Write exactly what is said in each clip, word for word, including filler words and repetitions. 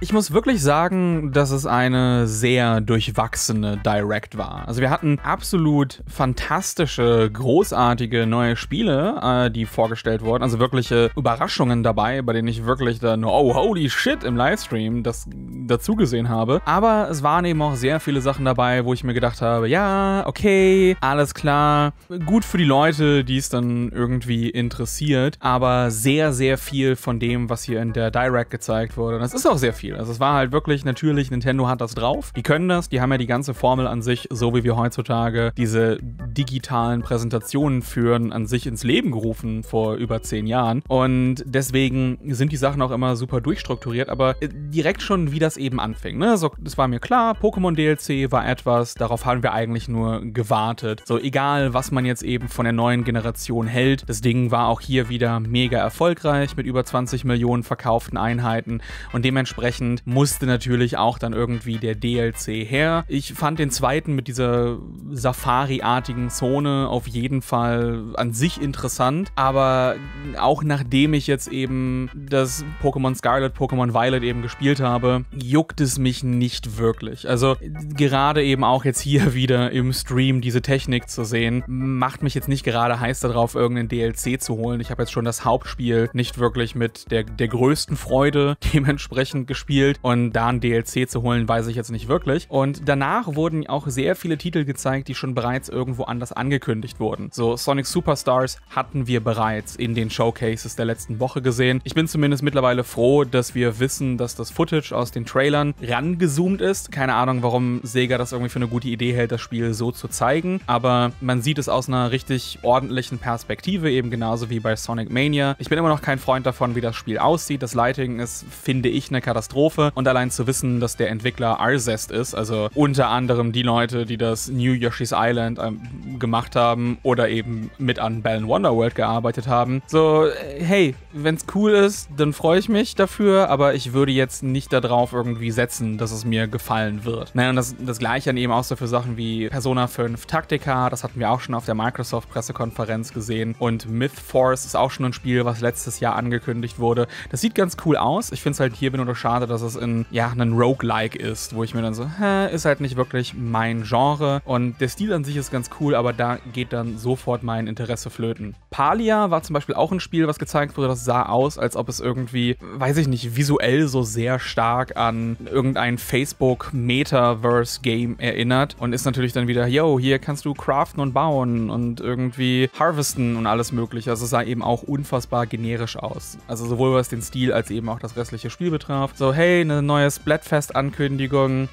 Ich muss wirklich sagen, dass es eine sehr durchwachsene Direct war. Also wir hatten absolut fantastische, großartige neue Spiele, äh, die vorgestellt wurden. Also wirkliche Überraschungen dabei, bei denen ich wirklich dann, oh, holy shit, im Livestream das dazu gesehen habe. Aber es waren eben auch sehr viele Sachen dabei, wo ich mir gedacht habe, ja, okay, alles klar. Gut für die Leute, die es dann irgendwie interessiert. Aber sehr, sehr viel von dem, was hier in der Direct gezeigt wurde. Und das ist auch sehr viel. Also es war halt wirklich, natürlich, Nintendo hat das drauf. Die können das, die haben ja die ganze Formel an sich, so wie wir heutzutage diese digitalen Präsentationen führen, an sich ins Leben gerufen vor über zehn Jahren. Und deswegen sind die Sachen auch immer super durchstrukturiert, aber direkt schon, wie das eben anfing. Ne? So, das war mir klar, Pokémon D L C war etwas, darauf haben wir eigentlich nur gewartet. So, egal, was man jetzt eben von der neuen Generation hält, das Ding war auch hier wieder mega erfolgreich mit über zwanzig Millionen verkauften Einheiten und dementsprechend musste natürlich auch dann irgendwie der D L C her. Ich fand den zweiten mit dieser Safari-artigen Zone auf jeden Fall an sich interessant, aber auch nachdem ich jetzt eben das Pokémon Scarlet, Pokémon Violet eben gespielt habe, juckt es mich nicht wirklich. Also gerade eben auch jetzt hier wieder im Stream diese Technik zu sehen, macht mich jetzt nicht gerade heiß darauf, irgendeinen D L C zu holen. Ich habe jetzt schon das Hauptspiel nicht wirklich mit der, der größten Freude dementsprechend gespielt. Spielt und da ein D L C zu holen, weiß ich jetzt nicht wirklich. Und danach wurden auch sehr viele Titel gezeigt, die schon bereits irgendwo anders angekündigt wurden. So, Sonic Superstars hatten wir bereits in den Showcases der letzten Woche gesehen. Ich bin zumindest mittlerweile froh, dass wir wissen, dass das Footage aus den Trailern rangezoomt ist. Keine Ahnung, warum Sega das irgendwie für eine gute Idee hält, das Spiel so zu zeigen, aber man sieht es aus einer richtig ordentlichen Perspektive, eben genauso wie bei Sonic Mania. Ich bin immer noch kein Freund davon, wie das Spiel aussieht. Das Lighting ist, finde ich, eine Katastrophe. Und allein zu wissen, dass der Entwickler Arzest ist, also unter anderem die Leute, die das New Yoshi's Island ähm, gemacht haben oder eben mit an Balan Wonderworld gearbeitet haben. So, hey, wenn's cool ist, dann freue ich mich dafür, aber ich würde jetzt nicht darauf irgendwie setzen, dass es mir gefallen wird. Naja, und das, das gleiche dann eben auch so für Sachen wie Persona fünf Tactica, das hatten wir auch schon auf der Microsoft-Pressekonferenz gesehen, und Myth Force ist auch schon ein Spiel, was letztes Jahr angekündigt wurde. Das sieht ganz cool aus. Ich finde es halt hier bin oder schade, dass es in, ja, einen Roguelike ist, wo ich mir dann so, hä, ist halt nicht wirklich mein Genre. Und der Stil an sich ist ganz cool, aber da geht dann sofort mein Interesse flöten. Palia war zum Beispiel auch ein Spiel, was gezeigt wurde, das sah aus, als ob es irgendwie, weiß ich nicht, visuell so sehr stark an irgendein Facebook-Metaverse-Game erinnert und ist natürlich dann wieder, yo, hier kannst du craften und bauen und irgendwie harvesten und alles mögliche. Also es sah eben auch unfassbar generisch aus. Also sowohl was den Stil als eben auch das restliche Spiel betraf. So, hey, eine neue Splatfest-Ankündigung.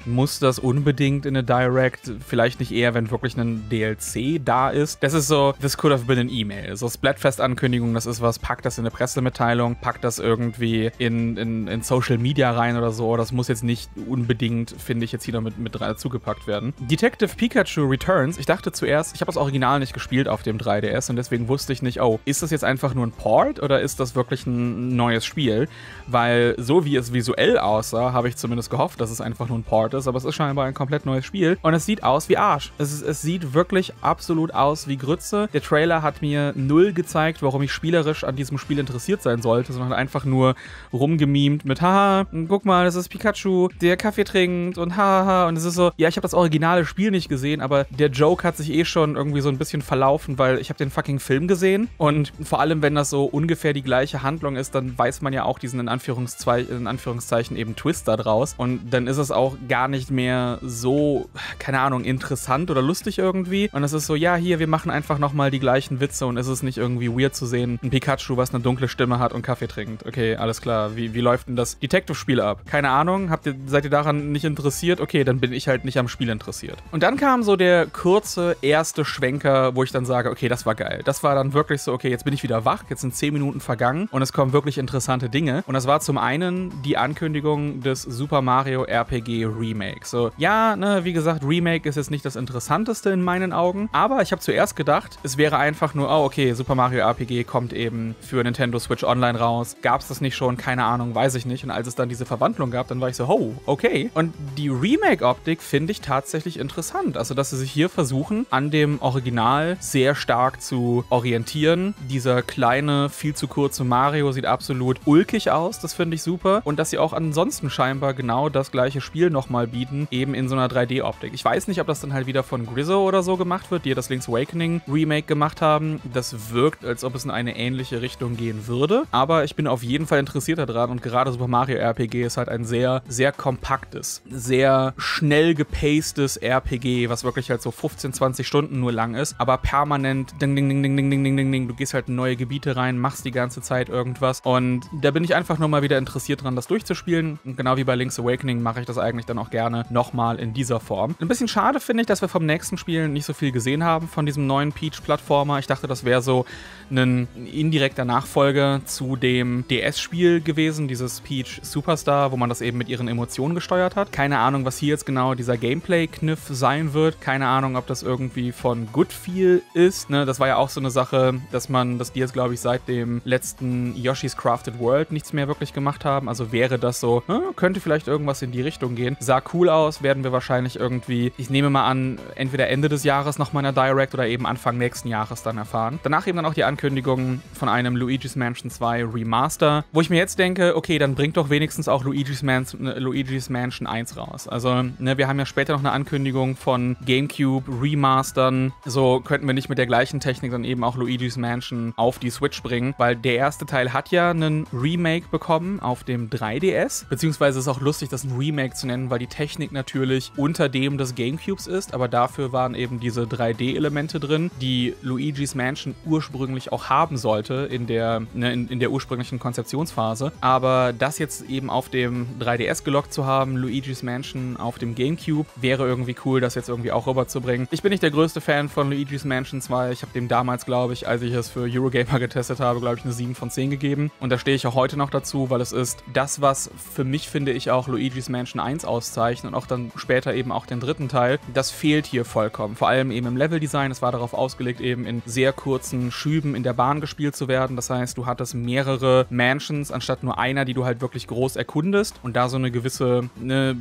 Muss das unbedingt in eine Direct? Vielleicht nicht eher, wenn wirklich ein D L C da ist. Das ist so, this could have been an E-Mail. So, Splatfest-Ankündigung, das ist was, pack das in eine Pressemitteilung, pack das irgendwie in, in, in Social Media rein oder so. Das muss jetzt nicht unbedingt, finde ich, jetzt hier noch mit, mit dazugepackt werden. Detective Pikachu Returns. Ich dachte zuerst, ich habe das Original nicht gespielt auf dem drei D S und deswegen wusste ich nicht, oh, ist das jetzt einfach nur ein Port oder ist das wirklich ein neues Spiel? Weil so wie es visuell aussah, habe ich zumindest gehofft, dass es einfach nur ein Port ist, aber es ist scheinbar ein komplett neues Spiel und es sieht aus wie Arsch. Es, ist, es sieht wirklich absolut aus wie Grütze. Der Trailer hat mir null gezeigt, warum ich spielerisch an diesem Spiel interessiert sein sollte, sondern einfach nur rumgemimt mit haha, guck mal, das ist Pikachu, der Kaffee trinkt und haha und es ist so, ja, ich habe das originale Spiel nicht gesehen, aber der Joke hat sich eh schon irgendwie so ein bisschen verlaufen, weil ich habe den fucking Film gesehen und vor allem, wenn das so ungefähr die gleiche Handlung ist, dann weiß man ja auch diesen in Anführungszeichen, in Anführungszeichen Zeichen eben Twist da draus und dann ist es auch gar nicht mehr so, keine Ahnung, interessant oder lustig irgendwie und es ist so, ja, hier, wir machen einfach nochmal die gleichen Witze und es ist nicht irgendwie weird zu sehen, ein Pikachu, was eine dunkle Stimme hat und Kaffee trinkt. Okay, alles klar, wie, wie läuft denn das Detective-Spiel ab? Keine Ahnung, habt ihr, seid ihr daran nicht interessiert? Okay, dann bin ich halt nicht am Spiel interessiert. Und dann kam so der kurze erste Schwenker, wo ich dann sage, okay, das war geil. Das war dann wirklich so, okay, jetzt bin ich wieder wach, jetzt sind zehn Minuten vergangen und es kommen wirklich interessante Dinge und das war zum einen die Anwendung Ankündigung des Super Mario R P G Remake. So, ja, ne, wie gesagt, Remake ist jetzt nicht das Interessanteste in meinen Augen, aber ich habe zuerst gedacht, es wäre einfach nur, oh, okay, Super Mario R P G kommt eben für Nintendo Switch Online raus. Gab's das nicht schon? Keine Ahnung, weiß ich nicht. Und als es dann diese Verwandlung gab, dann war ich so, oh, okay. Und die Remake-Optik finde ich tatsächlich interessant. Also, dass sie sich hier versuchen, an dem Original sehr stark zu orientieren. Dieser kleine, viel zu kurze Mario sieht absolut ulkig aus. Das finde ich super. Und dass sie auch ansonsten scheinbar genau das gleiche Spiel nochmal bieten, eben in so einer drei D-Optik. Ich weiß nicht, ob das dann halt wieder von Grizzo oder so gemacht wird, die ja das Link's Awakening Remake gemacht haben. Das wirkt, als ob es in eine ähnliche Richtung gehen würde. Aber ich bin auf jeden Fall interessiert daran. Und gerade Super Mario R P G ist halt ein sehr, sehr kompaktes, sehr schnell gepacedes R P G, was wirklich halt so fünfzehn, zwanzig Stunden nur lang ist, aber permanent ding, ding, ding, ding, ding, ding, ding, ding. Du gehst halt in neue Gebiete rein, machst die ganze Zeit irgendwas. Und da bin ich einfach nur mal wieder interessiert dran, das durchzuspielen. Und genau wie bei Link's Awakening mache ich das eigentlich dann auch gerne nochmal in dieser Form. Ein bisschen schade finde ich, dass wir vom nächsten Spiel nicht so viel gesehen haben, von diesem neuen Peach-Plattformer. Ich dachte, das wäre so ein indirekter Nachfolger zu dem D S-Spiel gewesen, dieses Peach Superstar, wo man das eben mit ihren Emotionen gesteuert hat. Keine Ahnung, was hier jetzt genau dieser Gameplay-Kniff sein wird. Keine Ahnung, ob das irgendwie von Goodfeel ist. Ne, das war ja auch so eine Sache, dass man, dass die jetzt, glaube ich, seit dem letzten Yoshi's Crafted World nichts mehr wirklich gemacht haben. Also wäre das so, hm, könnte vielleicht irgendwas in die Richtung gehen. Sah cool aus, werden wir wahrscheinlich irgendwie, ich nehme mal an, entweder Ende des Jahres noch mal in der Direct oder eben Anfang nächsten Jahres dann erfahren. Danach eben dann auch die Ankündigung von einem Luigi's Mansion zwei Remaster, wo ich mir jetzt denke, okay, dann bringt doch wenigstens auch Luigi's, Man Luigi's Mansion eins raus. Also, ne, wir haben ja später noch eine Ankündigung von GameCube Remastern. So könnten wir nicht mit der gleichen Technik dann eben auch Luigi's Mansion auf die Switch bringen, weil der erste Teil hat ja einen Remake bekommen auf dem drei D S. Beziehungsweise ist auch lustig, das ein Remake zu nennen, weil die Technik natürlich unter dem des GameCubes ist, aber dafür waren eben diese drei D-Elemente drin, die Luigi's Mansion ursprünglich auch haben sollte in der, ne, in, in der ursprünglichen Konzeptionsphase. Aber das jetzt eben auf dem drei D S gelockt zu haben, Luigi's Mansion auf dem GameCube, wäre irgendwie cool, das jetzt irgendwie auch rüberzubringen. Ich bin nicht der größte Fan von Luigi's Mansion zwei. Ich habe dem damals, glaube ich, als ich es für Eurogamer getestet habe, glaube ich, eine sieben von zehn gegeben. Und da stehe ich auch heute noch dazu, weil es ist das, was für mich, finde ich, auch Luigi's Mansion eins auszeichnet und auch dann später eben auch den dritten Teil. Das fehlt hier vollkommen. Vor allem eben im Leveldesign. Es war darauf ausgelegt, eben in sehr kurzen Schüben in der Bahn gespielt zu werden. Das heißt, du hattest mehrere Mansions anstatt nur einer, die du halt wirklich groß erkundest und da so eine gewisse, ne,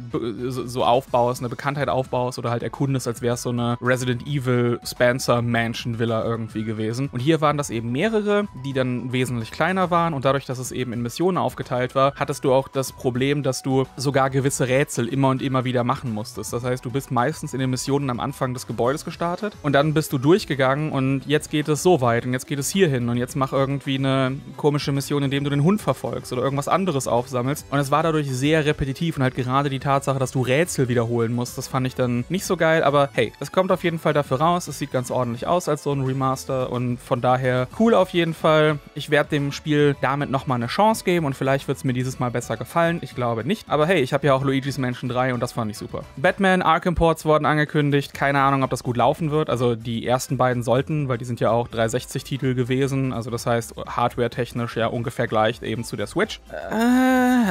so aufbaust, eine Bekanntheit aufbaust oder halt erkundest, als wäre es so eine Resident Evil Spencer Mansion Villa irgendwie gewesen. Und hier waren das eben mehrere, die dann wesentlich kleiner waren und dadurch, dass es eben in Missionen aufgeteilt war, hattest du auch das Problem, dass du sogar gewisse Rätsel immer und immer wieder machen musstest. Das heißt, du bist meistens in den Missionen am Anfang des Gebäudes gestartet und dann bist du durchgegangen und jetzt geht es so weit und jetzt geht es hier hin und jetzt mach irgendwie eine komische Mission, indem du den Hund verfolgst oder irgendwas anderes aufsammelst. Und es war dadurch sehr repetitiv und halt gerade die Tatsache, dass du Rätsel wiederholen musst, das fand ich dann nicht so geil, aber hey, es kommt auf jeden Fall dafür raus, es sieht ganz ordentlich aus als so ein Remaster und von daher cool auf jeden Fall. Ich werde dem Spiel damit nochmal eine Chance geben und vielleicht wird es mir dieses Mal besser gefallen, ich glaube nicht, aber hey, ich habe ja auch Luigi's Mansion drei und das fand ich super. Batman Arkham Ports wurden angekündigt, keine Ahnung, ob das gut laufen wird, also die ersten beiden sollten, weil die sind ja auch dreihundertsechzig-Titel gewesen, also das heißt hardware-technisch ja ungefähr gleicht eben zu der Switch. Äh,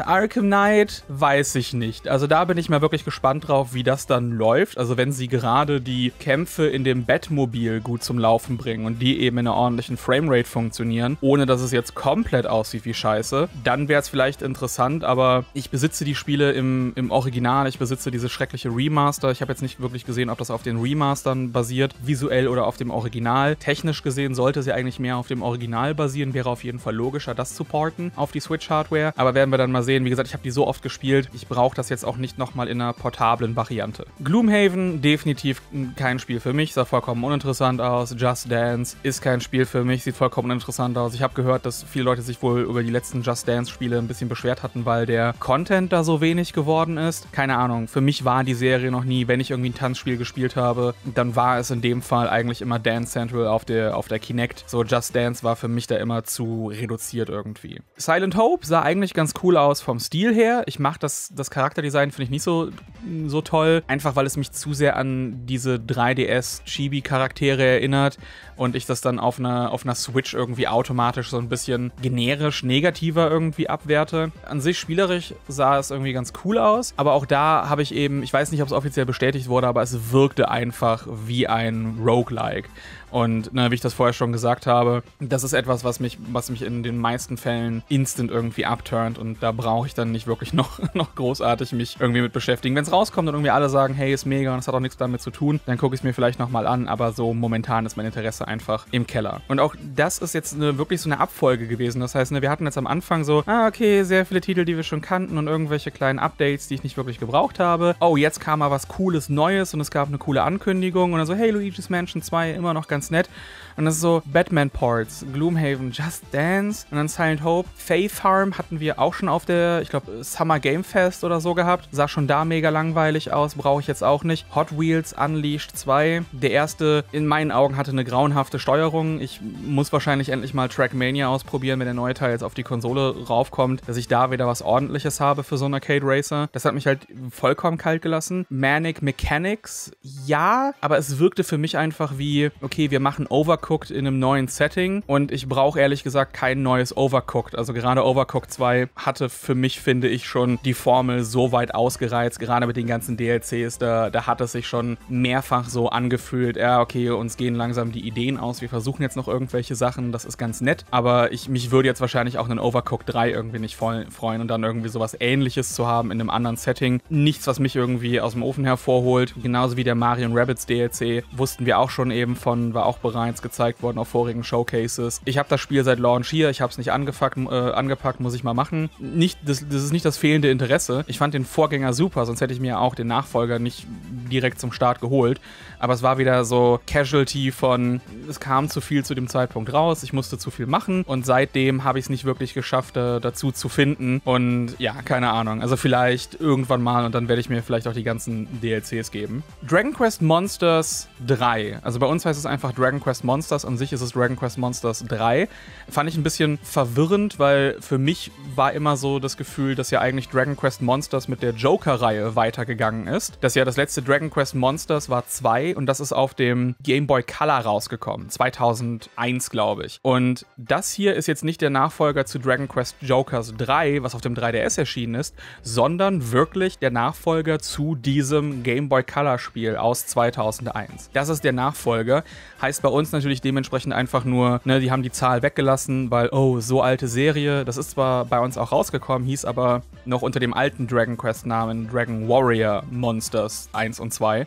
Arkham Knight weiß ich nicht, also da bin ich mal wirklich gespannt drauf, wie das dann läuft, also wenn sie gerade die Kämpfe in dem Batmobil gut zum Laufen bringen und die eben in einer ordentlichen Framerate funktionieren, ohne dass es jetzt komplett aussieht wie Scheiße, dann wäre es vielleicht interessant, aber ich besitze die Spiele im, im Original, ich besitze diese schreckliche Remaster, ich habe jetzt nicht wirklich gesehen, ob das auf den Remastern basiert, visuell oder auf dem Original, technisch gesehen sollte sie eigentlich mehr auf dem Original basieren, wäre auf jeden Fall logischer, das zu porten auf die Switch-Hardware, aber werden wir dann mal sehen, wie gesagt, ich habe die so oft gespielt, ich brauche das jetzt auch nicht nochmal in einer portablen Variante. Gloomhaven, definitiv kein Spiel für mich, sah vollkommen uninteressant aus, Just Dance ist kein Spiel für mich, sieht vollkommen uninteressant aus, ich habe gehört, dass viele Leute sich wohl über die letzten Just Dance-Spiele ein bisschen beschwert hatten, weil der Content da so wenig geworden ist, keine Ahnung, für mich war die Serie noch nie, wenn ich irgendwie ein Tanzspiel gespielt habe, dann war es in dem Fall eigentlich immer Dance Central auf der, auf der Kinect, so Just Dance war für mich da immer zu reduziert irgendwie. Silent Hope sah eigentlich ganz cool aus vom Stil her, ich mache das, das Charakterdesign finde ich nicht so, so toll, einfach weil es mich zu sehr an diese drei D S-Chibi-Charaktere erinnert und ich das dann auf einer, auf einer Switch irgendwie automatisch so ein bisschen generisch negativer irgendwie abwerte. An sich spielerisch sah es irgendwie ganz cool aus, aber auch da habe ich eben, ich weiß nicht, ob es offiziell bestätigt wurde, aber es wirkte einfach wie ein Roguelike. Und ne, wie ich das vorher schon gesagt habe, das ist etwas, was mich, was mich in den meisten Fällen instant irgendwie upturnt. Und da brauche ich dann nicht wirklich noch, noch großartig mich irgendwie mit beschäftigen. Wenn es rauskommt und irgendwie alle sagen, hey, ist mega und es hat auch nichts damit zu tun, dann gucke ich es mir vielleicht nochmal an. Aber so momentan ist mein Interesse einfach im Keller. Und auch das ist jetzt eine, wirklich so eine Abfolge gewesen. Das heißt, ne, wir hatten jetzt am Anfang so, ah, okay, sehr viele Titel, die wir schon kannten und irgendwelche kleinen Updates, die ich nicht wirklich gebraucht habe. Oh, jetzt kam mal was Cooles Neues und es gab eine coole Ankündigung. Und dann so, hey, Luigi's Mansion zwei, immer noch ganz nett. Und das ist so Batman-Ports, Gloomhaven, Just Dance und dann Silent Hope. Fae Farm hatten wir auch schon auf der, ich glaube, Summer Game Fest oder so gehabt. Sah schon da mega langweilig aus, brauche ich jetzt auch nicht. Hot Wheels Unleashed zwei. Der erste, in meinen Augen, hatte eine grauenhafte Steuerung. Ich muss wahrscheinlich endlich mal Trackmania ausprobieren, wenn der neue Teil jetzt auf die Konsole raufkommt, dass ich da wieder was Ordentliches habe für so einen Arcade Racer. Das hat mich halt vollkommen kalt gelassen. Manic Mechanics, ja, aber es wirkte für mich einfach wie, okay, wir machen Overcooked in einem neuen Setting und ich brauche ehrlich gesagt kein neues Overcooked. Also gerade Overcooked zwei hatte für mich, finde ich, schon die Formel so weit ausgereizt, gerade mit den ganzen D L Cs, da, da hat es sich schon mehrfach so angefühlt, ja, okay, uns gehen langsam die Ideen aus, wir versuchen jetzt noch irgendwelche Sachen, das ist ganz nett, aber ich, mich würde jetzt wahrscheinlich auch einen Overcooked drei irgendwie nicht voll freuen und dann irgendwie sowas Ähnliches zu haben in einem anderen Setting. Nichts, was mich irgendwie aus dem Ofen hervorholt. Genauso wie der Mario und Rabbids D L C wussten wir auch schon eben von, war auch bereits gezeigt worden auf vorigen Showcases. Ich habe das Spiel seit Launch hier, ich habe es nicht angefuckt, äh, angepackt, muss ich mal machen. Nicht, das, das ist nicht das fehlende Interesse. Ich fand den Vorgänger super, sonst hätte ich mir auch den Nachfolger nicht direkt zum Start geholt. Aber es war wieder so Casualty von, es kam zu viel zu dem Zeitpunkt raus, ich musste zu viel machen und seitdem habe ich es nicht wirklich geschafft, äh, dazu zu finden. Und ja, keine Ahnung. Also vielleicht irgendwann mal und dann werde ich mir vielleicht auch die ganzen D L Cs geben. Dragon Quest Monsters drei. Also bei uns heißt es einfach Dragon Quest Monsters. An sich ist es Dragon Quest Monsters drei. Fand ich ein bisschen verwirrend, weil für mich war immer so das Gefühl, dass ja eigentlich Dragon Quest Monsters mit der Joker-Reihe weitergegangen ist. Das ja das letzte Dragon Quest Monsters war zwei und das ist auf dem Game Boy Color rausgekommen. zweitausendeins, glaube ich. Und das hier ist jetzt nicht der Nachfolger zu Dragon Quest Jokers drei, was auf dem drei D S erschienen ist, sondern wirklich der Nachfolger zu diesem Game Boy Color Spiel aus zweitausendeins. Das ist der Nachfolger. Heißt bei uns natürlich dementsprechend einfach nur, ne, die haben die Zahl weggelassen, weil, oh, so alte Serie, das ist zwar bei uns auch rausgekommen, hieß aber noch unter dem alten Dragon Quest Namen Dragon Warrior Monsters eins und zwei.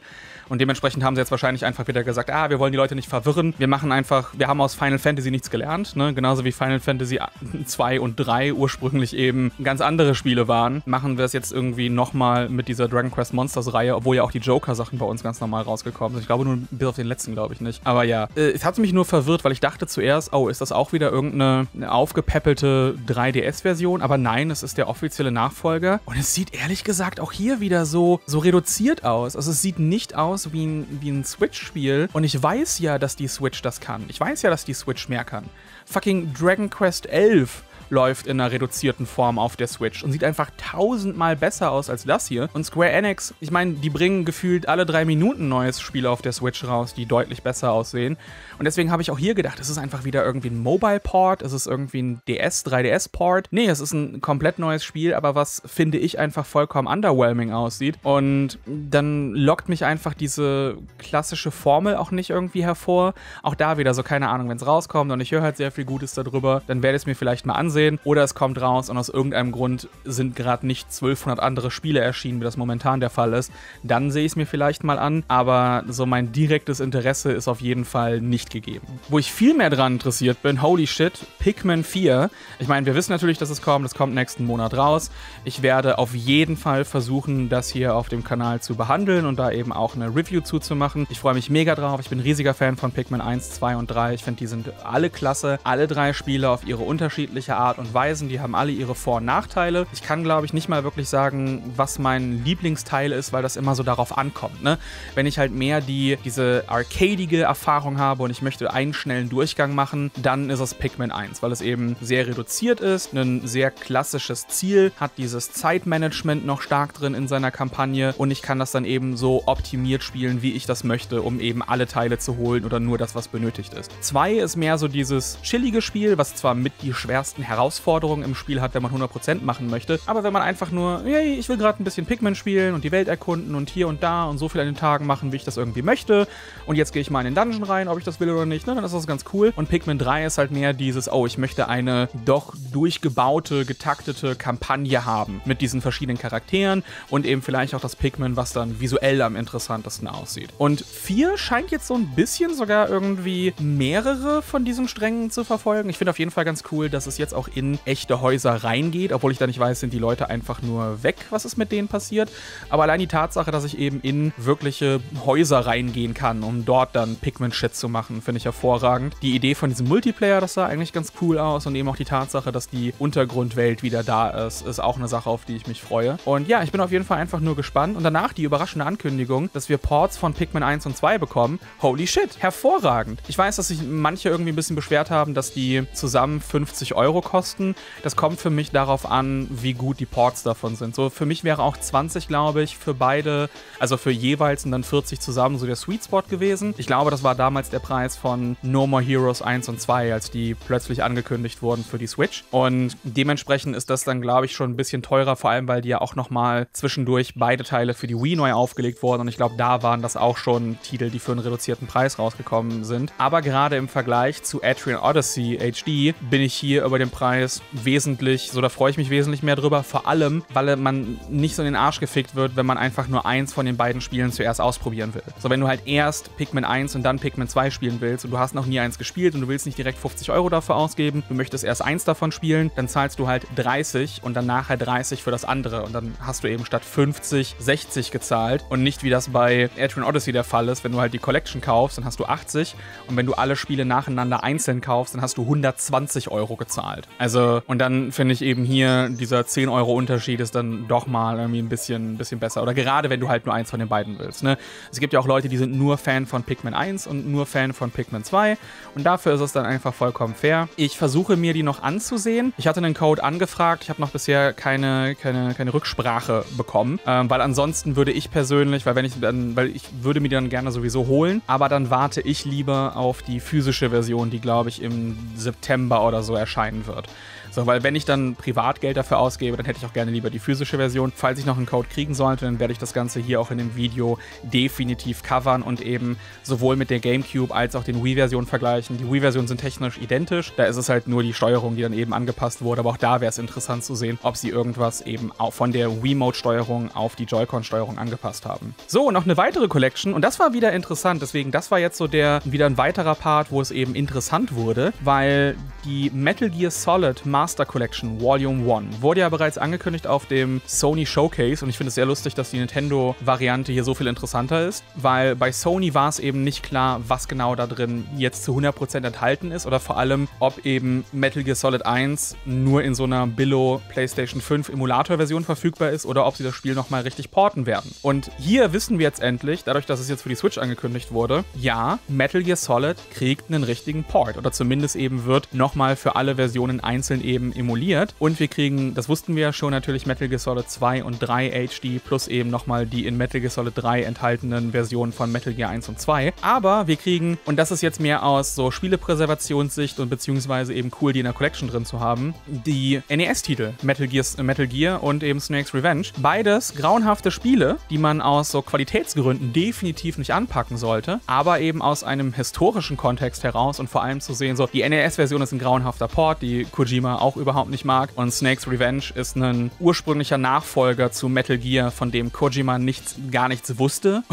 Und dementsprechend haben sie jetzt wahrscheinlich einfach wieder gesagt, ah, wir wollen die Leute nicht verwirren, wir machen einfach, wir haben aus Final Fantasy nichts gelernt, ne, genauso wie Final Fantasy zwei und drei ursprünglich eben ganz andere Spiele waren, machen wir es jetzt irgendwie nochmal mit dieser Dragon Quest Monsters Reihe, obwohl ja auch die Joker-Sachen bei uns ganz normal rausgekommen sind. Ich glaube nur bis auf den letzten, glaube ich nicht. Aber ja, es hat mich nur verwirrt, weil ich dachte zuerst, oh, ist das auch wieder irgendeine aufgepeppelte drei D S-Version? Aber nein, es ist der offizielle Nachfolger. Und es sieht ehrlich gesagt auch hier wieder so, so reduziert aus. Also es sieht nicht aus wie ein, wie ein Switch-Spiel. Und ich weiß ja, dass die Switch das kann. Ich weiß ja, dass die Switch mehr kann. Fucking Dragon Quest elf läuft in einer reduzierten Form auf der Switch und sieht einfach tausendmal besser aus als das hier. Und Square Enix, ich meine, die bringen gefühlt alle drei Minuten neues Spiel auf der Switch raus, die deutlich besser aussehen. Und deswegen habe ich auch hier gedacht, es ist einfach wieder irgendwie ein Mobile-Port, es ist irgendwie ein D S, drei D S-Port. Nee, es ist ein komplett neues Spiel, aber was, finde ich, einfach vollkommen underwhelming aussieht. Und dann lockt mich einfach diese klassische Formel auch nicht irgendwie hervor. Auch da wieder so, keine Ahnung, wenn es rauskommt und ich höre halt sehr viel Gutes darüber, dann werde ich es mir vielleicht mal ansehen. Sehen, oder es kommt raus und aus irgendeinem Grund sind gerade nicht zwölfhundert andere Spiele erschienen, wie das momentan der Fall ist. Dann sehe ich es mir vielleicht mal an, aber so mein direktes Interesse ist auf jeden Fall nicht gegeben. Wo ich viel mehr dran interessiert bin, holy shit, Pikmin vier. Ich meine, wir wissen natürlich, dass es kommt, es kommt nächsten Monat raus. Ich werde auf jeden Fall versuchen, das hier auf dem Kanal zu behandeln und da eben auch eine Review zuzumachen. Ich freue mich mega drauf, ich bin ein riesiger Fan von Pikmin eins, zwei und drei. Ich finde, die sind alle klasse, alle drei Spiele auf ihre unterschiedliche Art Art und Weisen, die haben alle ihre Vor- und Nachteile. Ich kann, glaube ich, nicht mal wirklich sagen, was mein Lieblingsteil ist, weil das immer so darauf ankommt, ne? Wenn ich halt mehr die, diese arcadige Erfahrung habe und ich möchte einen schnellen Durchgang machen, dann ist es Pikmin eins, weil es eben sehr reduziert ist, ein sehr klassisches Ziel, hat dieses Zeitmanagement noch stark drin in seiner Kampagne und ich kann das dann eben so optimiert spielen, wie ich das möchte, um eben alle Teile zu holen oder nur das, was benötigt ist. zwei ist mehr so dieses chillige Spiel, was zwar mit die schwersten Herzen Herausforderungen im Spiel hat, wenn man hundert Prozent machen möchte. Aber wenn man einfach nur, hey, ich will gerade ein bisschen Pikmin spielen und die Welt erkunden und hier und da und so viel an den Tagen machen, wie ich das irgendwie möchte und jetzt gehe ich mal in den Dungeon rein, ob ich das will oder nicht, ne, dann ist das ganz cool. Und Pikmin drei ist halt mehr dieses, oh, ich möchte eine doch durchgebaute, getaktete Kampagne haben mit diesen verschiedenen Charakteren und eben vielleicht auch das Pikmin, was dann visuell am interessantesten aussieht. Und vier scheint jetzt so ein bisschen sogar irgendwie mehrere von diesen Strängen zu verfolgen. Ich finde auf jeden Fall ganz cool, dass es jetzt auch in echte Häuser reingeht, obwohl ich da nicht weiß, sind die Leute einfach nur weg, was ist mit denen passiert. Aber allein die Tatsache, dass ich eben in wirkliche Häuser reingehen kann, um dort dann Pikmin-Shit zu machen, finde ich hervorragend. Die Idee von diesem Multiplayer, das sah eigentlich ganz cool aus und eben auch die Tatsache, dass die Untergrundwelt wieder da ist, ist auch eine Sache, auf die ich mich freue. Und ja, ich bin auf jeden Fall einfach nur gespannt. Und danach die überraschende Ankündigung, dass wir Ports von Pikmin eins und zwei bekommen. Holy shit, hervorragend. Ich weiß, dass sich manche irgendwie ein bisschen beschwert haben, dass die zusammen fünfzig Euro kosten. Das kommt für mich darauf an, wie gut die Ports davon sind. So, für mich wäre auch zwanzig, glaube ich, für beide, also für jeweils und dann vierzig zusammen so der Sweet Spot gewesen. Ich glaube, das war damals der Preis von No More Heroes eins und zwei, als die plötzlich angekündigt wurden für die Switch. Und dementsprechend ist das dann, glaube ich, schon ein bisschen teurer, vor allem, weil die ja auch nochmal zwischendurch beide Teile für die Wii neu aufgelegt wurden. Und ich glaube, da waren das auch schon Titel, die für einen reduzierten Preis rausgekommen sind. Aber gerade im Vergleich zu Etrian Odyssey H D bin ich hier über den Preis wesentlich, so da freue ich mich wesentlich mehr drüber, vor allem, weil man nicht so in den Arsch gefickt wird, wenn man einfach nur eins von den beiden Spielen zuerst ausprobieren will. So, wenn du halt erst Pikmin eins und dann Pikmin zwei spielen willst und du hast noch nie eins gespielt und du willst nicht direkt fünfzig Euro dafür ausgeben, du möchtest erst eins davon spielen, dann zahlst du halt dreißig und dann nachher dreißig für das andere und dann hast du eben statt fünfzig, sechzig gezahlt und nicht wie das bei Etrian Odyssey der Fall ist, wenn du halt die Collection kaufst, dann hast du achtzig und wenn du alle Spiele nacheinander einzeln kaufst, dann hast du hundertzwanzig Euro gezahlt. Also, und dann finde ich eben hier, dieser zehn Euro Unterschied ist dann doch mal irgendwie ein bisschen, ein bisschen besser. Oder gerade, wenn du halt nur eins von den beiden willst, ne? Es gibt ja auch Leute, die sind nur Fan von Pikmin eins und nur Fan von Pikmin zwei und dafür ist es dann einfach vollkommen fair. Ich versuche mir die noch anzusehen. Ich hatte einen Code angefragt, ich habe noch bisher keine, keine, keine Rücksprache bekommen, ähm, weil ansonsten würde ich persönlich, weil wenn ich dann, weil ich würde mir die dann gerne sowieso holen, aber dann warte ich lieber auf die physische Version, die glaube ich im September oder so erscheinen wird. So, weil wenn ich dann Privatgeld dafür ausgebe, dann hätte ich auch gerne lieber die physische Version. Falls ich noch einen Code kriegen sollte, dann werde ich das Ganze hier auch in dem Video definitiv covern und eben sowohl mit der GameCube als auch den Wii-Version vergleichen. Die Wii-Version sind technisch identisch, da ist es halt nur die Steuerung, die dann eben angepasst wurde, aber auch da wäre es interessant zu sehen, ob sie irgendwas eben auch von der Wiimote-Steuerung auf die Joy-Con-Steuerung angepasst haben. So, noch eine weitere Collection und das war wieder interessant, deswegen das war jetzt so der, wieder ein weiterer Part, wo es eben interessant wurde, weil die Metal Gear Solid Master Collection Volume eins wurde ja bereits angekündigt auf dem Sony Showcase und ich finde es sehr lustig, dass die Nintendo-Variante hier so viel interessanter ist, weil bei Sony war es eben nicht klar, was genau da drin jetzt zu hundert Prozent enthalten ist oder vor allem, ob eben Metal Gear Solid eins nur in so einer Billo-PlayStation fünf Emulator-Version verfügbar ist oder ob sie das Spiel nochmal richtig porten werden. Und hier wissen wir jetzt endlich, dadurch, dass es jetzt für die Switch angekündigt wurde, ja, Metal Gear Solid kriegt einen richtigen Port oder zumindest eben wird nochmal für alle Versionen einzeln eben eben emuliert und wir kriegen, das wussten wir ja schon natürlich, Metal Gear Solid zwei und drei H D plus eben nochmal die in Metal Gear Solid drei enthaltenen Versionen von Metal Gear eins und zwei, aber wir kriegen, und das ist jetzt mehr aus so Spielepräservationssicht und beziehungsweise eben cool, die in der Collection drin zu haben, die N E S-Titel, Metal Gear, Metal Gear und eben Snake's Revenge, beides grauenhafte Spiele, die man aus so Qualitätsgründen definitiv nicht anpacken sollte, aber eben aus einem historischen Kontext heraus und vor allem zu sehen, so die N E S-Version ist ein grauenhafter Port, die Kojima auch überhaupt nicht mag. Und Snake's Revenge ist ein ursprünglicher Nachfolger zu Metal Gear, von dem Kojima nichts, gar nichts wusste.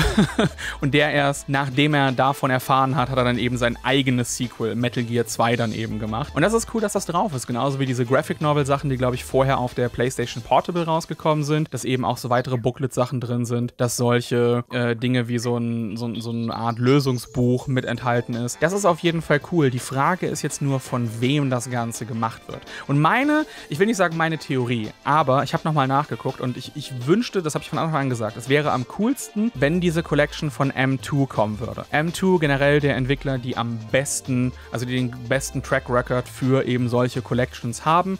Und der erst, nachdem er davon erfahren hat, hat er dann eben sein eigenes Sequel, Metal Gear zwei, dann eben gemacht. Und das ist cool, dass das drauf ist. Genauso wie diese Graphic Novel Sachen, die, glaube ich, vorher auf der PlayStation Portable rausgekommen sind, dass eben auch so weitere Booklet-Sachen drin sind, dass solche äh, Dinge wie so, ein, so, so eine Art Lösungsbuch mit enthalten ist. Das ist auf jeden Fall cool. Die Frage ist jetzt nur, von wem das Ganze gemacht wird. Und meine, ich will nicht sagen meine Theorie, aber ich habe nochmal nachgeguckt und ich, ich wünschte, das habe ich von Anfang an gesagt, es wäre am coolsten, wenn diese Collection von M zwei kommen würde. M zwei generell der Entwickler, die am besten, also die den besten Track Record für eben solche Collections haben.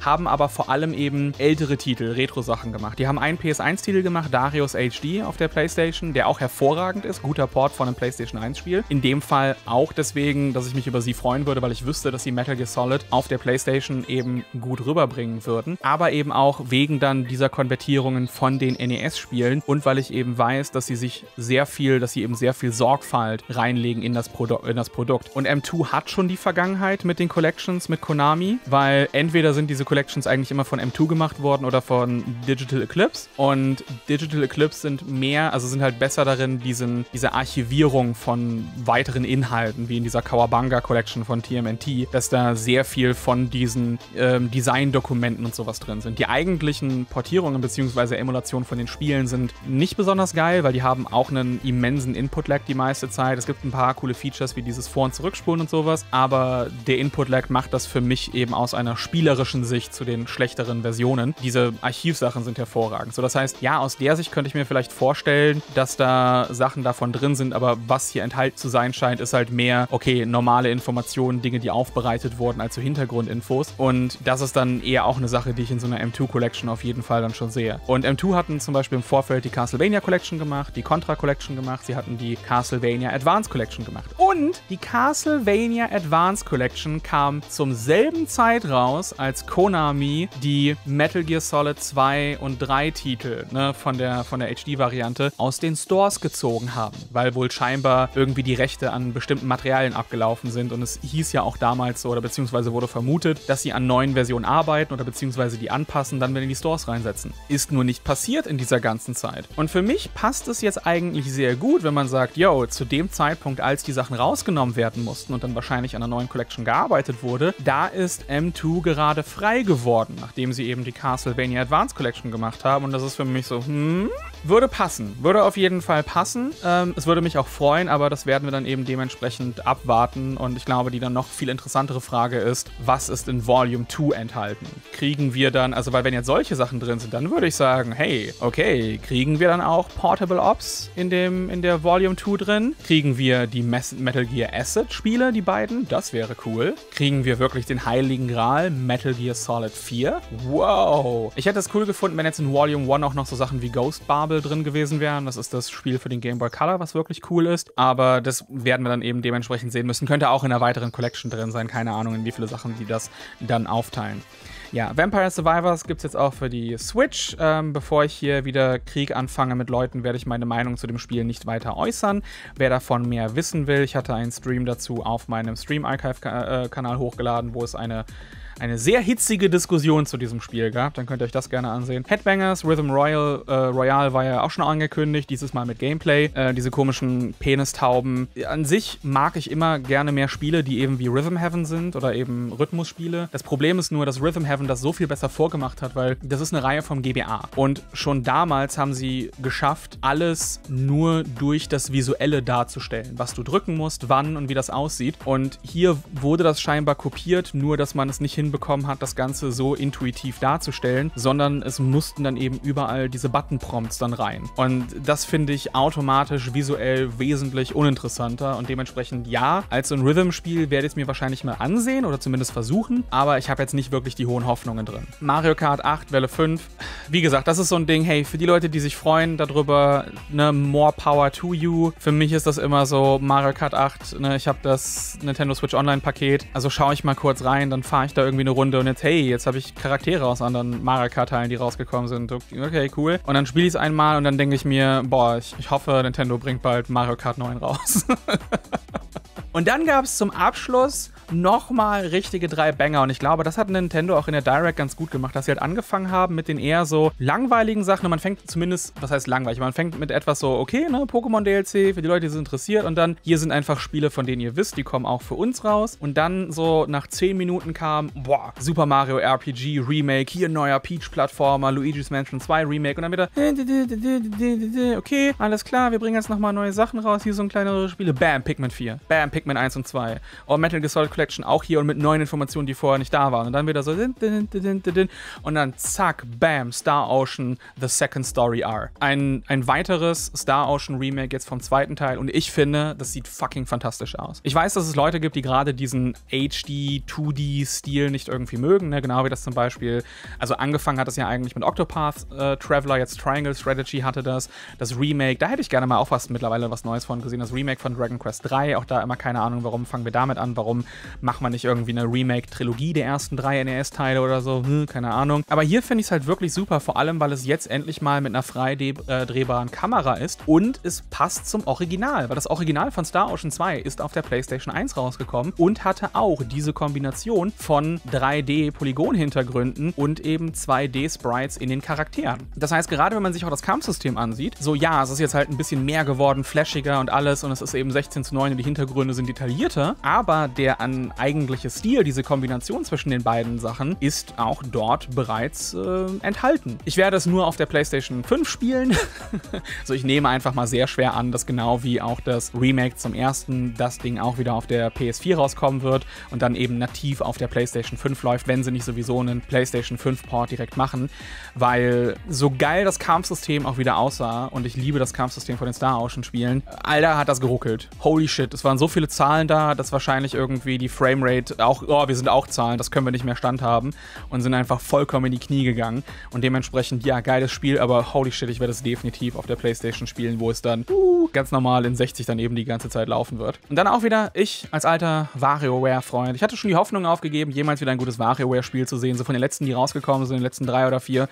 haben aber vor allem eben ältere Titel, Retro-Sachen gemacht. Die haben einen P S eins Titel gemacht, Darius H D auf der PlayStation, der auch hervorragend ist, guter Port von einem PlayStation eins Spiel. In dem Fall auch deswegen, dass ich mich über sie freuen würde, weil ich wüsste, dass sie Metal Gear Solid auf der PlayStation eben gut rüberbringen würden, aber eben auch wegen dann dieser Konvertierungen von den N E S Spielen und weil ich eben weiß, dass sie sich sehr viel, dass sie eben sehr viel Sorgfalt reinlegen in das, Produ- in das Produkt. Und M zwei hat schon die Vergangenheit mit den Collections, mit Konami, weil entweder sind diese Collections eigentlich immer von M zwei gemacht worden oder von Digital Eclipse, und Digital Eclipse sind mehr, also sind halt besser darin, diesen, diese Archivierung von weiteren Inhalten, wie in dieser Kawabanga Collection von T M N T, dass da sehr viel von diesen ähm, Design-Dokumenten und sowas drin sind. Die eigentlichen Portierungen bzw. Emulationen von den Spielen sind nicht besonders geil, weil die haben auch einen immensen Input-Lag die meiste Zeit. Es gibt ein paar coole Features wie dieses Vor- und Zurückspulen und sowas, aber der Input-Lag macht das für mich eben aus einer spielerischen Sicht zu den schlechteren Versionen. Diese Archivsachen sind hervorragend. So, das heißt, ja, aus der Sicht könnte ich mir vielleicht vorstellen, dass da Sachen davon drin sind, aber was hier enthalten zu sein scheint, ist halt mehr, okay, normale Informationen, Dinge, die aufbereitet wurden, als so Hintergrundinfos. Und das ist dann eher auch eine Sache, die ich in so einer M zwei Collection auf jeden Fall dann schon sehe. Und M zwei hatten zum Beispiel im Vorfeld die Castlevania Collection gemacht, die Contra Collection gemacht, sie hatten die Castlevania Advance Collection gemacht. Und die Castlevania Advance Collection kam zum selben Zeit raus, als Konami die Metal Gear Solid zwei und drei Titel, ne, von der, von der H D-Variante aus den Stores gezogen haben, weil wohl scheinbar irgendwie die Rechte an bestimmten Materialien abgelaufen sind, und es hieß ja auch damals so, oder beziehungsweise wurde vermutet, dass sie an neuen Versionen arbeiten oder beziehungsweise die anpassen, dann wenn in die Stores reinsetzen. Ist nur nicht passiert in dieser ganzen Zeit. Und für mich passt es jetzt eigentlich sehr gut, wenn man sagt, yo, zu dem Zeitpunkt, als die Sachen rausgenommen werden mussten und dann wahrscheinlich an einer neuen Collection gearbeitet wurde, da ist M zwei gerade frei geworden, nachdem sie eben die Castlevania Advance Collection gemacht haben, und das ist für mich so, hm, würde passen. Würde auf jeden Fall passen. Ähm, es würde mich auch freuen, aber das werden wir dann eben dementsprechend abwarten, und ich glaube, die dann noch viel interessantere Frage ist, was ist in Volume zwei enthalten? Kriegen wir dann, also weil wenn jetzt solche Sachen drin sind, dann würde ich sagen, hey, okay, kriegen wir dann auch Portable Ops in, dem, in der Volume zwei drin? Kriegen wir die Mes- Metal Gear Acid Spiele, die beiden? Das wäre cool. Kriegen wir wirklich den Heiligen Gral, Metal Gear Solid vier? Wow! Ich hätte es cool gefunden, wenn jetzt in Volume eins auch noch so Sachen wie Ghost Babel drin gewesen wären. Das ist das Spiel für den Game Boy Color, was wirklich cool ist, aber das werden wir dann eben dementsprechend sehen müssen. Könnte auch in einer weiteren Collection drin sein, keine Ahnung, in wie viele Sachen die das dann aufteilen. Ja, Vampire Survivors gibt es jetzt auch für die Switch. Ähm, bevor ich hier wieder Krieg anfange mit Leuten, werde ich meine Meinung zu dem Spiel nicht weiter äußern. Wer davon mehr wissen will, ich hatte einen Stream dazu auf meinem Stream-Archive-Kanal hochgeladen, wo es eine eine sehr hitzige Diskussion zu diesem Spiel gab. Dann könnt ihr euch das gerne ansehen. Headbangers, Rhythm Royal, äh, Royal war ja auch schon angekündigt, dieses Mal mit Gameplay. Äh, diese komischen Penistauben. An sich mag ich immer gerne mehr Spiele, die eben wie Rhythm Heaven sind oder eben Rhythmusspiele. Das Problem ist nur, dass Rhythm Heaven das so viel besser vorgemacht hat, weil das ist eine Reihe vom G B A. Und schon damals haben sie geschafft, alles nur durch das Visuelle darzustellen. Was du drücken musst, wann und wie das aussieht. Und hier wurde das scheinbar kopiert, nur dass man es nicht hin bekommen hat, das Ganze so intuitiv darzustellen, sondern es mussten dann eben überall diese Button-Prompts dann rein. Und das finde ich automatisch visuell wesentlich uninteressanter, und dementsprechend ja, als so ein Rhythm-Spiel werde ich es mir wahrscheinlich mal ansehen oder zumindest versuchen, aber ich habe jetzt nicht wirklich die hohen Hoffnungen drin. Mario Kart acht, Welle fünf, wie gesagt, das ist so ein Ding, hey, für die Leute, die sich freuen darüber, ne, more power to you. Für mich ist das immer so, Mario Kart acht, ne, ich habe das Nintendo Switch Online-Paket, also schaue ich mal kurz rein, dann fahre ich da irgendwie eine Runde und jetzt, hey, jetzt habe ich Charaktere aus anderen Mario Kart-Teilen, die rausgekommen sind. Okay, cool. Und dann spiele ich es einmal und dann denke ich mir, boah, ich, ich hoffe, Nintendo bringt bald Mario Kart neun raus. Und dann gab es zum Abschluss nochmal richtige drei Banger, und ich glaube, das hat Nintendo auch in der Direct ganz gut gemacht, dass sie halt angefangen haben mit den eher so langweiligen Sachen, und man fängt zumindest, was heißt langweilig, man fängt mit etwas so, okay, ne, Pokémon D L C, für die Leute, die sind interessiert, und dann, hier sind einfach Spiele, von denen ihr wisst, die kommen auch für uns raus, und dann so nach zehn Minuten kam, boah, Super Mario R P G Remake, hier neuer Peach-Plattformer, Luigi's Mansion zwei Remake, und dann wieder, okay, alles klar, wir bringen jetzt nochmal neue Sachen raus, hier so ein kleinere Spiele, bam, Pikmin vier, bam, Pikmin eins und zwei, oh, Metal Gear Solid Collection, auch hier und mit neuen Informationen, die vorher nicht da waren. Und dann wieder so und dann zack, bam, Star Ocean The Second Story R. Ein, ein weiteres Star Ocean Remake jetzt vom zweiten Teil und ich finde, das sieht fucking fantastisch aus. Ich weiß, dass es Leute gibt, die gerade diesen H D, zwei D-Stil nicht irgendwie mögen, ne? Genau wie das zum Beispiel, also angefangen hat es ja eigentlich mit Octopath äh, Traveler, jetzt Triangle Strategy hatte das, das Remake, da hätte ich gerne mal auch was mittlerweile was Neues von gesehen, das Remake von Dragon Quest drei, auch da immer keine Ahnung, warum fangen wir damit an, warum macht man nicht irgendwie eine Remake-Trilogie der ersten drei N E S-Teile oder so, hm, keine Ahnung. Aber hier finde ich es halt wirklich super, vor allem, weil es jetzt endlich mal mit einer frei äh, drehbaren Kamera ist und es passt zum Original, weil das Original von Star Ocean zwei ist auf der PlayStation eins rausgekommen und hatte auch diese Kombination von drei D-Polygon-Hintergründen und eben zwei D-Sprites in den Charakteren. Das heißt, gerade wenn man sich auch das Kampfsystem ansieht, so ja, es ist jetzt halt ein bisschen mehr geworden, flashiger und alles und es ist eben sechzehn zu neun und die Hintergründe sind detaillierter, aber der an eigentliche Stil, diese Kombination zwischen den beiden Sachen, ist auch dort bereits äh, enthalten. Ich werde es nur auf der PlayStation fünf spielen, so ich nehme einfach mal sehr schwer an, dass genau wie auch das Remake zum ersten, das Ding auch wieder auf der P S vier rauskommen wird und dann eben nativ auf der PlayStation fünf läuft, wenn sie nicht sowieso einen PlayStation fünf Port direkt machen, weil so geil das Kampfsystem auch wieder aussah und ich liebe das Kampfsystem von den Star Ocean Spielen, Alter, hat das geruckelt. Holy shit, es waren so viele Zahlen da, dass wahrscheinlich irgendwie die Framerate auch, oh, wir sind auch Zahlen, das können wir nicht mehr standhaben und sind einfach vollkommen in die Knie gegangen und dementsprechend, ja, geiles Spiel, aber holy shit, ich werde es definitiv auf der PlayStation spielen, wo es dann uh, ganz normal in sechzig dann eben die ganze Zeit laufen wird. Und dann auch wieder ich als alter WarioWare-Freund. Ich hatte schon die Hoffnung aufgegeben, jemals wieder ein gutes WarioWare-Spiel zu sehen, so von den letzten, die rausgekommen sind, den letzten drei oder vier.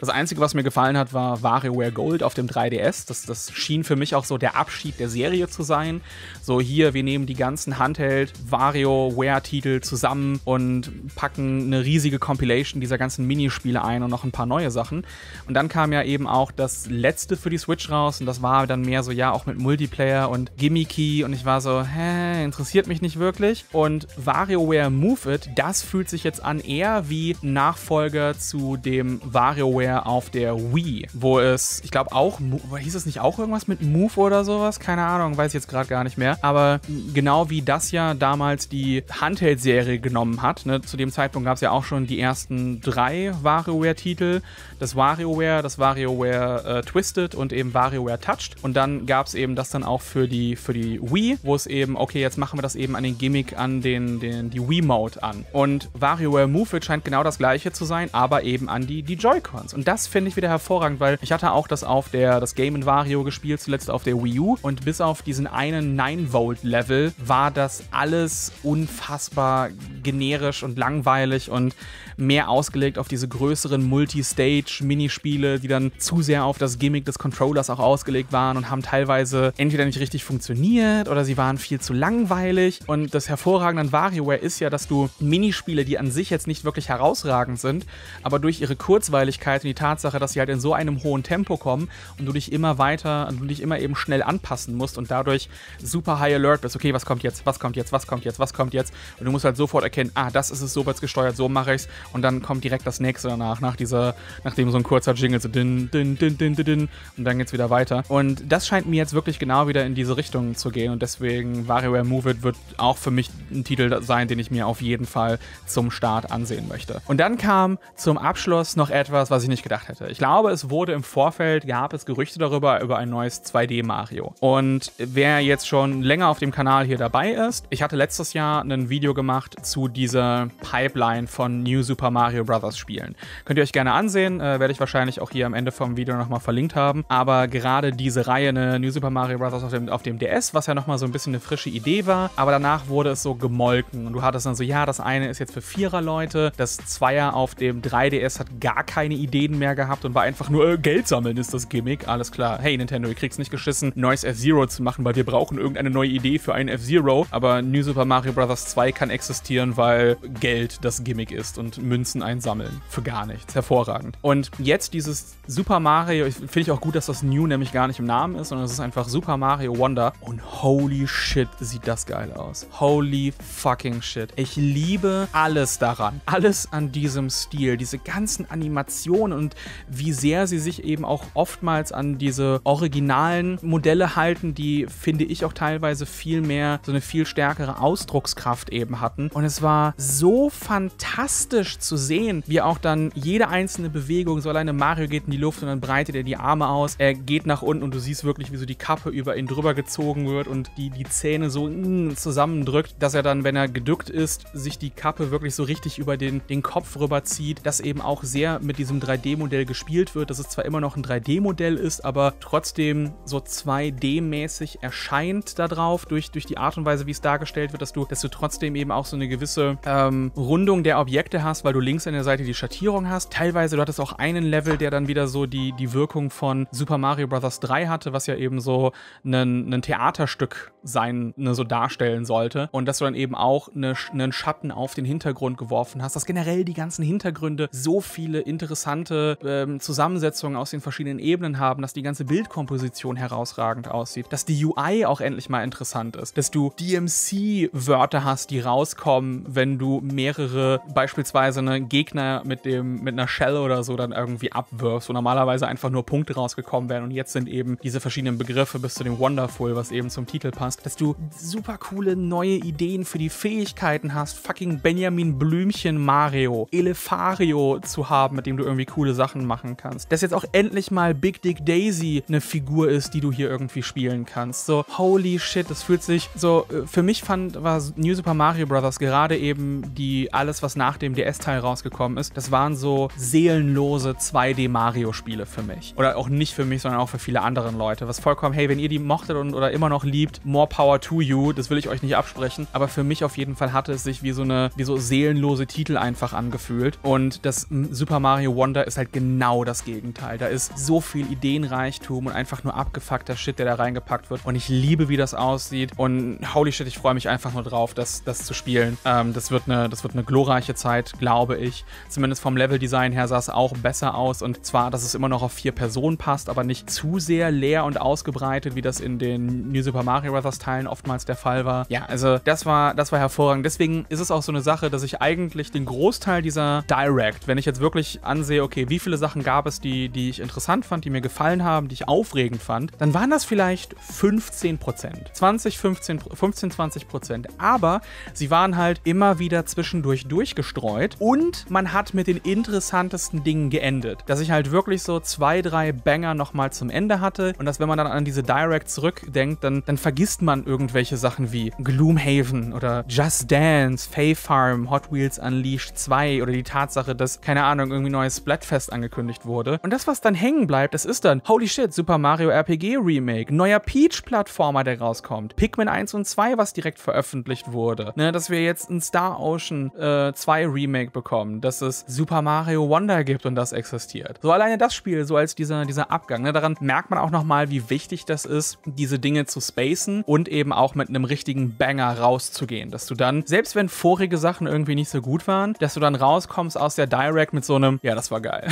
Das Einzige, was mir gefallen hat, war WarioWare Gold auf dem drei D S. Das, das schien für mich auch so der Abschied der Serie zu sein. So hier, wir nehmen die ganzen Handheld-WarioWare-Titel zusammen und packen eine riesige Compilation dieser ganzen Minispiele ein und noch ein paar neue Sachen. Und dann kam ja eben auch das letzte für die Switch raus und das war dann mehr so, ja, auch mit Multiplayer und Gimmicky und ich war so, hä, interessiert mich nicht wirklich. Und WarioWare Move It, das fühlt sich jetzt an eher wie Nachfolger zu dem WarioWare auf der Wii, wo es, ich glaube auch, hieß es nicht auch irgendwas mit Move oder sowas? Keine Ahnung, weiß ich jetzt gerade gar nicht mehr. Aber genau wie das ja damals die Handheld-Serie genommen hat, ne? Zu dem Zeitpunkt gab es ja auch schon die ersten drei WarioWare-Titel, das WarioWare, das WarioWare äh, Twisted und eben WarioWare Touched. Und dann gab es eben das dann auch für die, für die Wii, wo es eben, okay, jetzt machen wir das eben an den Gimmick, an den, den, die Wii-Mode an. Und WarioWare Move It scheint genau das gleiche zu sein, aber eben an die, die Joy-Cons. Und das finde ich wieder hervorragend, weil ich hatte auch das auf der, das Game and Wario gespielt, zuletzt auf der Wii U und bis auf diesen einen neun Volt Level war das alles unfassbar generisch und langweilig und mehr ausgelegt auf diese größeren Multistage-Minispiele, die dann zu sehr auf das Gimmick des Controllers auch ausgelegt waren und haben teilweise entweder nicht richtig funktioniert oder sie waren viel zu langweilig. Und das Hervorragende an WarioWare ist ja, dass du Minispiele, die an sich jetzt nicht wirklich herausragend sind, aber durch ihre Kurzweiligkeit und die Tatsache, dass sie halt in so einem hohen Tempo kommen und du dich immer weiter und du dich immer eben schnell anpassen musst und dadurch super high alert bist. Okay, was kommt jetzt? Was kommt jetzt? Was kommt jetzt? Was kommt jetzt? Und du musst halt sofort erkennen, ah, das ist es, so wird's gesteuert, so mache ich's und dann kommt direkt das nächste danach, nach dieser, nachdem so ein kurzer Jingle so din, din, din, din, din, din und dann geht's wieder weiter. Und das scheint mir jetzt wirklich genau wieder in diese Richtung zu gehen und deswegen WarioWare Move It wird auch für mich ein Titel sein, den ich mir auf jeden Fall zum Start ansehen möchte. Und dann kam zum Abschluss noch etwas, was ich nicht gedacht hätte. Ich glaube, es wurde im Vorfeld, gab es Gerüchte darüber, über ein neues zwei D Mario. Und wer jetzt schon länger auf dem Kanal hier dabei ist, ich hatte letztes Jahr ein Video gemacht zu dieser Pipeline von New Super Mario Bros. Spielen. Könnt ihr euch gerne ansehen, äh, werde ich wahrscheinlich auch hier am Ende vom Video nochmal verlinkt haben, aber gerade diese Reihe, ne, New Super Mario Bros. auf dem, auf dem D S, was ja nochmal so ein bisschen eine frische Idee war, aber danach wurde es so gemolken und du hattest dann so, ja, das eine ist jetzt für Vierer-Leute, das Zweier auf dem drei D S hat gar keine Ideen mehr gehabt und war einfach nur, äh, Geld sammeln ist das Gimmick, alles klar, hey Nintendo, ihr kriegt's nicht geschissen, neues F-Zero zu machen, weil wir brauchen irgendeine neue Idee für einen F-Zero, aber New Super Mario Bros. zwei kann existieren, weil Geld das Gimmick ist und Münzen einsammeln. Für gar nichts. Hervorragend. Und jetzt dieses Super Mario, finde ich auch gut, dass das New nämlich gar nicht im Namen ist, sondern es ist einfach Super Mario Wonder. Und holy shit, sieht das geil aus. Holy fucking shit. Ich liebe alles daran. Alles an diesem Stil. Diese ganzen Animationen und wie sehr sie sich eben auch oftmals an diese originalen Modelle halten, die, finde ich, auch teilweise viel mehr so eine viel stärkere Ausdrucks Aussagskraft eben hatten. Und es war so fantastisch zu sehen, wie auch dann jede einzelne Bewegung, so alleine Mario geht in die Luft und dann breitet er die Arme aus, er geht nach unten und du siehst wirklich, wie so die Kappe über ihn drüber gezogen wird und die, die Zähne so mm, zusammendrückt, dass er dann, wenn er geduckt ist, sich die Kappe wirklich so richtig über den, den Kopf rüberzieht, dass eben auch sehr mit diesem drei D-Modell gespielt wird, dass es zwar immer noch ein drei D-Modell ist, aber trotzdem so zwei D-mäßig erscheint da drauf, durch, durch die Art und Weise, wie es dargestellt wird, dass du, dass du trotzdem eben auch so eine gewisse ähm, Rundung der Objekte hast, weil du links an der Seite die Schattierung hast. Teilweise, du hattest auch einen Level, der dann wieder so die, die Wirkung von Super Mario Bros. drei hatte, was ja eben so ein, ein Theaterstück sein, ne, so darstellen sollte. Und dass du dann eben auch eine, einen Schatten auf den Hintergrund geworfen hast, dass generell die ganzen Hintergründe so viele interessante ähm, Zusammensetzungen aus den verschiedenen Ebenen haben, dass die ganze Bildkomposition herausragend aussieht, dass die U I auch endlich mal interessant ist, dass du D M C-Wörter hast, die rauskommen, wenn du mehrere, beispielsweise einen Gegner mit, dem, mit einer Shell oder so dann irgendwie abwirfst, wo normalerweise einfach nur Punkte rausgekommen wären und jetzt sind eben diese verschiedenen Begriffe bis zu dem Wonderful, was eben zum Titel passt, dass du super coole neue Ideen für die Fähigkeiten hast, fucking Benjamin Blümchen Mario, Elefario zu haben, mit dem du irgendwie coole Sachen machen kannst, dass jetzt auch endlich mal Big Dick Daisy eine Figur ist, die du hier irgendwie spielen kannst. So, holy shit, das fühlt sich so, für mich fand, war New Super Mario Bros. Gerade eben die, alles was nach dem D S-Teil rausgekommen ist, das waren so seelenlose zwei D-Mario-Spiele für mich. Oder auch nicht für mich, sondern auch für viele anderen Leute. Was vollkommen, hey, wenn ihr die mochtet und oder immer noch liebt, more power to you, das will ich euch nicht absprechen, aber für mich auf jeden Fall hatte es sich wie so eine, wie so seelenlose Titel einfach angefühlt. Und das Super Mario Wonder ist halt genau das Gegenteil. Da ist so viel Ideenreichtum und einfach nur abgefuckter Shit, der da reingepackt wird. Und ich liebe, wie das aussieht. Und holy shit, ich freue mich einfach nur drauf, das, das zu spielen. Ähm, das wird eine, das wird eine glorreiche Zeit, glaube ich. Zumindest vom Level-Design her sah es auch besser aus. Und zwar, dass es immer noch auf vier Personen passt, aber nicht zu sehr leer und ausgebreitet, wie das in den New Super Mario Bros. Teilen oftmals der Fall war. Ja, also das war, das war hervorragend. Deswegen ist es auch so eine Sache, dass ich eigentlich den Großteil dieser Direct, wenn ich jetzt wirklich ansehe, okay, wie viele Sachen gab es, die, die ich interessant fand, die mir gefallen haben, die ich aufregend fand, dann waren das vielleicht fünfzehn Prozent. zwanzig, fünfzehn, fünfzehn, zwanzig Prozent. Aber sie waren halt immer wieder zwischendurch durchgestreut und man hat mit den interessantesten Dingen geendet. Dass ich halt wirklich so zwei, drei Banger nochmal zum Ende hatte und dass, wenn man dann an diese Direct zurückdenkt, dann, dann vergisst man irgendwelche Sachen wie Gloomhaven oder Just Dance, Fae Farm, Hot Wheels Unleashed zwei oder die Tatsache, dass, keine Ahnung, irgendwie neues Splatfest angekündigt wurde. Und das, was dann hängen bleibt, das ist dann, holy shit, Super Mario R P G Remake, neuer Peach-Plattformer, der rauskommt, Pikmin eins und zwei, was direkt veröffentlicht wurde, ne, dass wir jetzt ein Star Ocean äh, zwei Remake bekommen, dass es Super Mario Wonder gibt und das existiert. So alleine das Spiel, so als dieser, dieser Abgang, ne, daran merkt man auch nochmal, wie wichtig das ist, diese Dinge zu spacen und eben auch mit einem richtigen Banger rauszugehen, dass du dann, selbst wenn vorige Sachen irgendwie nicht so gut waren, dass du dann rauskommst aus der Direct mit so einem, ja, das war geil.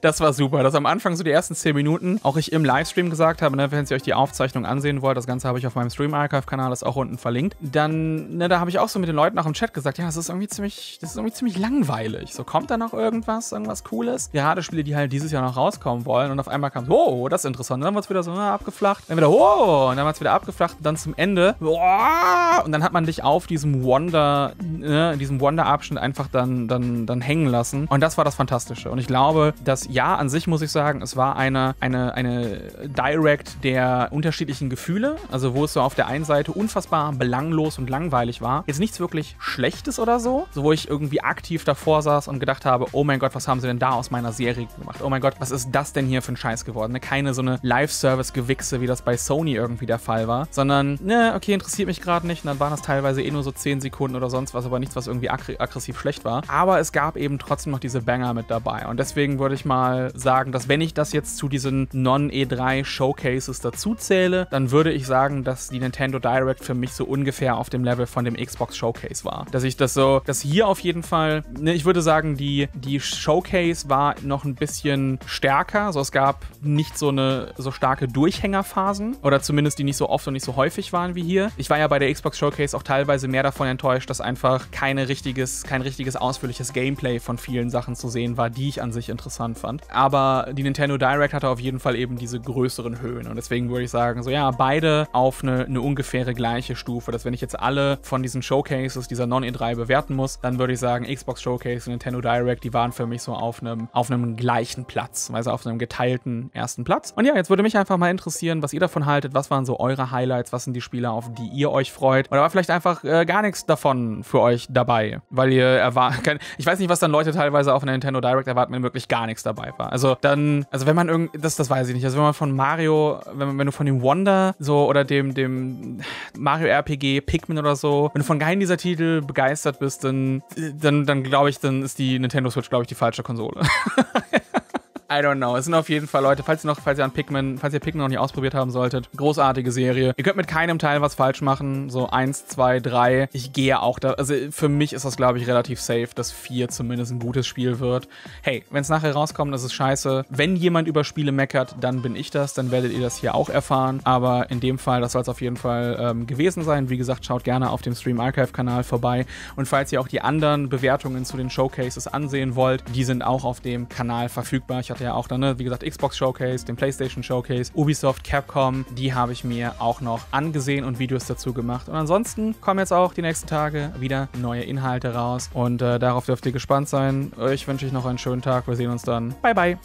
Das war super, dass am Anfang so die ersten zehn Minuten auch ich im Livestream gesagt habe, ne, wenn ihr euch die Aufzeichnung ansehen wollt, das Ganze habe ich auf meinem Stream-Archive-Kanal, ist auch unten verlinkt, dann, ne, da habe ich auch so mit den Leuten auch im Chat gesagt, ja, das ist irgendwie ziemlich, das ist irgendwie ziemlich langweilig. So, kommt da noch irgendwas, irgendwas Cooles? Gerade Spiele, die halt dieses Jahr noch rauskommen wollen und auf einmal kam, oh, das ist interessant, und dann wird es wieder so, na, abgeflacht, dann wieder, oh, und dann wird es wieder abgeflacht und dann zum Ende, oh, und dann hat man dich auf diesem Wonder, ne, in diesem Wonder-Abschnitt einfach dann, dann, dann hängen lassen und das war das Fantastische und ich glaube, dass ja, an sich muss ich sagen, es war eine, eine, eine Direct der unterschiedlichen Gefühle, also wo es so auf der einen Seite unfassbar belanglos und langweilig war. Jetzt nichts wirklich Schlechtes oder so, so wo ich irgendwie aktiv davor saß und gedacht habe, oh mein Gott, was haben sie denn da aus meiner Serie gemacht? Oh mein Gott, was ist das denn hier für ein Scheiß geworden? Ne? Keine so eine Live-Service-Gewichse, wie das bei Sony irgendwie der Fall war, sondern, ne, okay, interessiert mich gerade nicht und dann waren das teilweise eh nur so zehn Sekunden oder sonst was, aber nichts, was irgendwie ag- aggressiv schlecht war. Aber es gab eben trotzdem noch diese Banger mit dabei und deswegen würde ich mal sagen, dass wenn ich das jetzt zu diesen Non-E drei-Showcases dazu zähle, dann würde ich sagen, dass die Nintendo Direct für mich so ungefähr auf dem Level von dem Xbox Showcase war. Dass ich das so, dass hier auf jeden Fall, ne, ich würde sagen, die, die Showcase war noch ein bisschen stärker, also es gab nicht so eine so starke Durchhängerphasen oder zumindest die nicht so oft und nicht so häufig waren wie hier. Ich war ja bei der Xbox Showcase auch teilweise mehr davon enttäuscht, dass einfach keine richtiges, kein richtiges ausführliches Gameplay von vielen Sachen zu sehen war, die ich an sich interessiert interessant fand. Aber die Nintendo Direct hatte auf jeden Fall eben diese größeren Höhen. Und deswegen würde ich sagen, so ja, beide auf eine, eine ungefähre gleiche Stufe. Dass wenn ich jetzt alle von diesen Showcases dieser Non-E drei bewerten muss, dann würde ich sagen, Xbox Showcase und Nintendo Direct, die waren für mich so auf einem, auf einem gleichen Platz. Also auf einem geteilten ersten Platz. Und ja, jetzt würde mich einfach mal interessieren, was ihr davon haltet. Was waren so eure Highlights? Was sind die Spiele, auf die ihr euch freut? Oder war vielleicht einfach äh, gar nichts davon für euch dabei? Weil ihr erwartet... Ich weiß nicht, was dann Leute teilweise auf einer Nintendo Direct erwarten, wenn wirklich gar nichts dabei war. Also dann... Also wenn man irgendwie... Das, das weiß ich nicht. Also wenn man von Mario... Wenn, man, wenn du von dem Wonder so oder dem, dem Mario R P G, Pikmin oder so, wenn du von keinem dieser Titel begeistert bist, dann, dann, dann glaube ich, dann ist die Nintendo Switch, glaube ich, die falsche Konsole. I don't know. Es sind auf jeden Fall, Leute, falls ihr noch, falls ihr an Pikmin, falls ihr Pikmin noch nicht ausprobiert haben solltet, großartige Serie. Ihr könnt mit keinem Teil was falsch machen. So eins, zwei, drei. Ich gehe auch da, also für mich ist das, glaube ich, relativ safe, dass vier zumindest ein gutes Spiel wird. Hey, wenn es nachher rauskommt, das ist scheiße. Wenn jemand über Spiele meckert, dann bin ich das. Dann werdet ihr das hier auch erfahren. Aber in dem Fall, das soll es auf jeden Fall ähm, gewesen sein. Wie gesagt, schaut gerne auf dem Stream Archive Kanal vorbei. Und falls ihr auch die anderen Bewertungen zu den Showcases ansehen wollt, die sind auch auf dem Kanal verfügbar. Ich hatte ja auch dann, ne, wie gesagt, Xbox Showcase, den PlayStation Showcase, Ubisoft, Capcom, die habe ich mir auch noch angesehen und Videos dazu gemacht. Und ansonsten kommen jetzt auch die nächsten Tage wieder neue Inhalte raus und äh, darauf dürft ihr gespannt sein. Euch wünsche ich noch einen schönen Tag. Wir sehen uns dann. Bye, bye.